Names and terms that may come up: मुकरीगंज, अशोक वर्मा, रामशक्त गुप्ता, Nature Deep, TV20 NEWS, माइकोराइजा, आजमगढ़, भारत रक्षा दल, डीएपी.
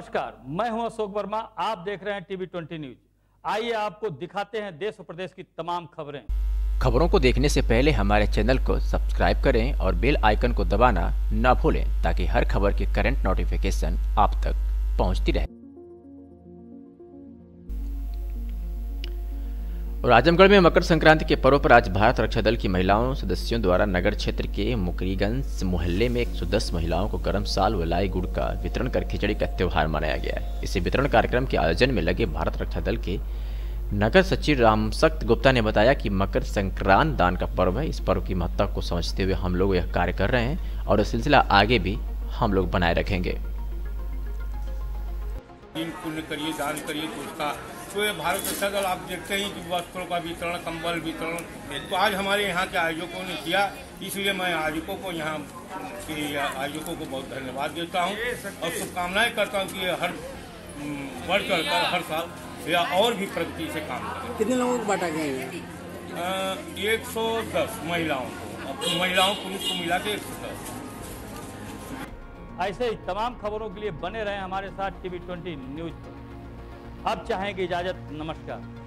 नमस्कार, मैं हूं अशोक वर्मा। आप देख रहे हैं टीवी 20 न्यूज। आइए आपको दिखाते हैं देश और प्रदेश की तमाम खबरें। खबरों को देखने से पहले हमारे चैनल को सब्सक्राइब करें और बेल आइकन को दबाना ना भूलें ताकि हर खबर की करंट नोटिफिकेशन आप तक पहुंचती रहे। और आजमगढ़ में मकर संक्रांति के पर्व पर आज भारत रक्षा दल की महिलाओं सदस्यों द्वारा नगर क्षेत्र के मुकरीगंज मोहल्ले में 110 महिलाओं को गर्म साल व लाई गुड़ का वितरण कर खिचड़ी का त्यौहार मनाया गया है। इसी वितरण कार्यक्रम के आयोजन में लगे भारत रक्षा दल के नगर सचिव रामशक्त गुप्ता ने बताया कि मकर संक्रांति दान का पर्व है। इस पर्व की महत्ता को समझते हुए हम लोग यह कार्य कर रहे हैं और यह सिलसिला आगे भी हम लोग बनाए रखेंगे। पुण्य करिए, दान करिए तो उसका तो ये भारत रक्षा दल आप देखते हैं कि वस्त्रों का वितरण, कंबल वितरण तो आज हमारे यहाँ के आयोजकों ने किया। इसलिए मैं आयोजकों को, यहाँ के आयोजकों को बहुत धन्यवाद देता हूँ और शुभकामनाएं करता हूँ कि हर बढ़ कर हर साल या और भी प्रगति से काम करें। कितने लोगों को बांटा गया? 110 महिलाओं को, महिलाओं पुलिस को मिला के 110। ऐसे ही तमाम खबरों के लिए बने रहें हमारे साथ टीवी 20 न्यूज पर। अब चाहेंगे इजाजत, नमस्कार।